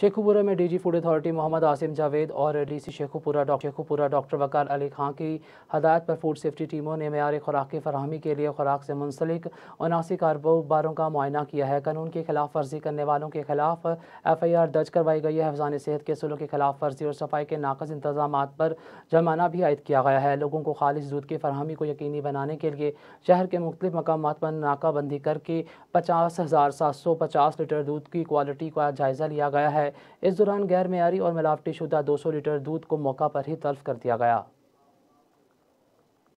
शेखूपुरा में DG food authority Mohammad Asim Javed और DC Sheikhupura doctor Waqar Ali Khan की हदायत पर फूड सेफ्टी टीमों ने मेयारी खुराक की फरहमी के लिए खुराक से मुंसलिक 79 कारोबारों का मुआयना किया है। कानून की खिलाफ वर्जी करने वालों के खिलाफ FIR दर्ज करवाई गई है। हिफाजत सेहत के असूलों की खिलाफ वर्जी और सफाई के नाकस इंतजाम पर जुर्माना भी आयद किया गया है। लोगों को खालिश दूध की फरहमी को यकीनी बनाने के लिए शहर के मुख्तलिफ मकामात पर नाकाबंदी करके 50,750 लीटर दूध की क्वालिटी का जायजा लिया गया है। इस दौरान गैर मेयारी और मिलावटी शुदा 200 लीटर दूध को मौका पर ही तल्फ कर दिया गया।